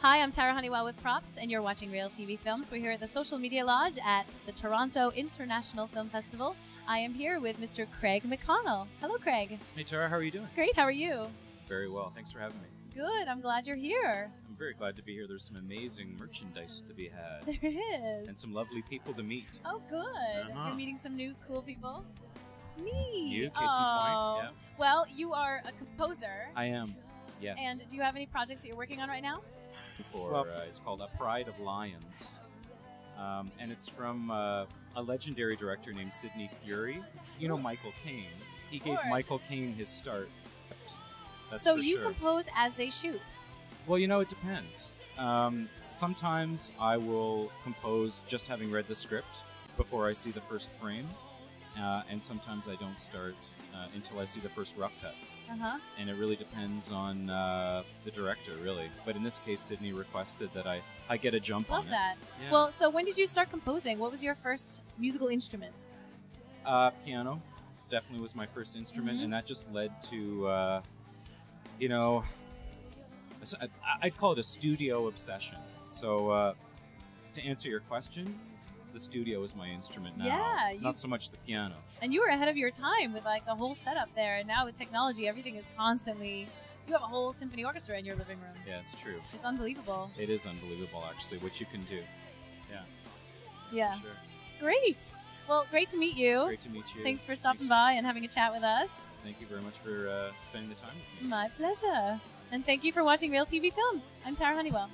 Hi, I'm Tara Hunnewell with Props, and you're watching Real TV Films. We're here at the Social Media Lodge at the Toronto International Film Festival. I am here with Mr. Craig McConnell. Hello, Craig. Hey, Tara. How are you doing? Great. How are you? Very well. Thanks for having me. Good. I'm glad you're here. I'm very glad to be here. There's some amazing merchandise to be had. There is. And some lovely people to meet. Oh, good. You're meeting some new cool people. Neat. You, case in point. Yeah. Well, you are a composer. I am, yes. And do you have any projects that you're working on right now? It's called A Pride of Lions, and it's from a legendary director named Sidney Furie. You know Michael Caine. He gave Michael Caine his start. That's so you compose as they shoot? Well, you know, it depends. Sometimes I will compose just having read the script before I see the first frame, and sometimes I don't start until I see the first rough cut. And it really depends on the director, really. But in this case, Sidney requested that I get a jump on it. Love that. Yeah. Well, so when did you start composing? What was your first musical instrument? Piano definitely was my first instrument, and that just led to, you know, I'd call it a studio obsession. So to answer your question, the studio is my instrument now, not so much the piano. And you were ahead of your time with like the whole setup there, and now with technology, everything is constantly, you have a whole symphony orchestra in your living room. Yeah, it's true. It's unbelievable. It is unbelievable, actually, what you can do. Yeah. Yeah. Sure. Great. Well, great to meet you. Great to meet you. Thanks for stopping by and having a chat with us. Thank you very much for spending the time with me. My pleasure. And thank you for watching Real TV Films. I'm Tara Hunnewell.